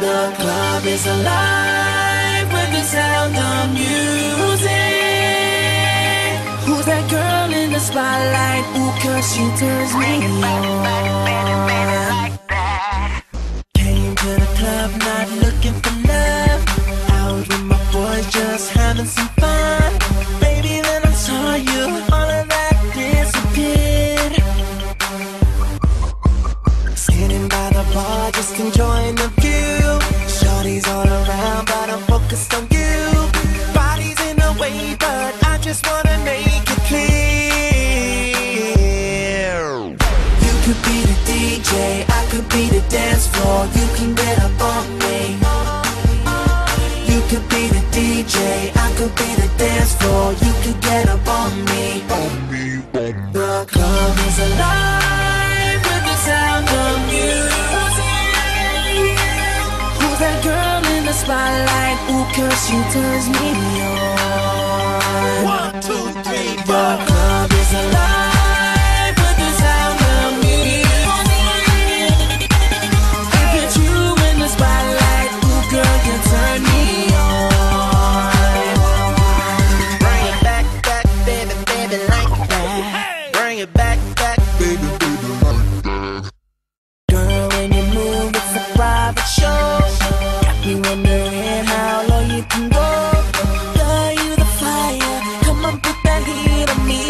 The club is alive with the sound of music. Who's that girl in the spotlight? Ooh, 'cause she turns me on. Came to the club not looking for love, out with my boys just having some fun. Baby, then I saw you, all of that disappeared. Sitting by the bar just enjoying the view. Shorties all around, but I'm focused on you. Bodies in a way, but I just wanna make it clear. You could be the DJ, I could be the dance floor. You can get up on me. You could be the DJ, I could be the dance floor. You could get up on me. The club is alive with the sound of music. That girl in the spotlight, ooh, 'cause she turns me on. 1, 2, 3, the club is alive with the sound of music. If it's you in the spotlight, ooh, girl, you turn me on. Bring it back, back, baby, baby, like that. Bring it back, back, baby, baby, like that. Girl, when you move, it's a private show. You wondering how low you can go. Girl, you the fire, come on, put that heat on me.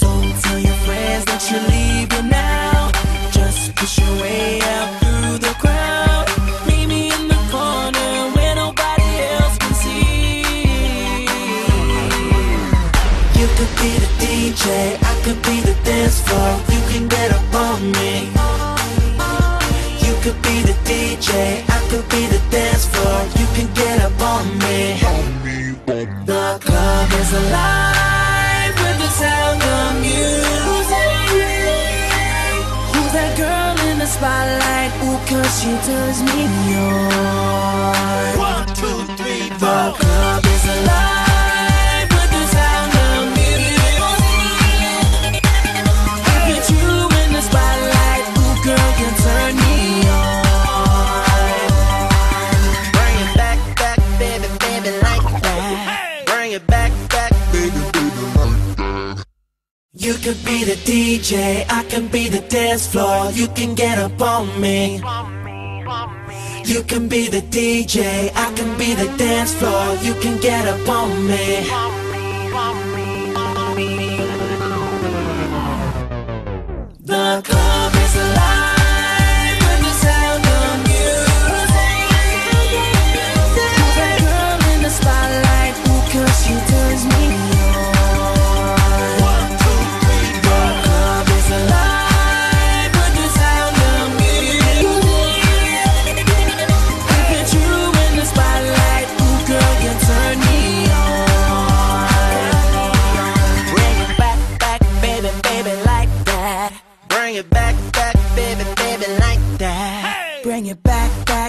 Don't tell your friends that you're leaving now. Just push your way out through the crowd. Meet me in the corner where nobody else can see. You could be the DJ, I could be the dance floor. You can get up on me. You could be the DJ, I could be the dance floor. You can get up on me. The club is alive with the sound of music. Who's that girl in the spotlight? Ooh, 'cause she turns me on. 1, 2, 3, the club is alive. You could be the DJ, I can be the dance floor. You can get up on me. You can be the DJ, I can be the dance floor. You can get up on me. The club is alive. Bring it back, back, baby, baby, like that. Hey! Bring it back, back.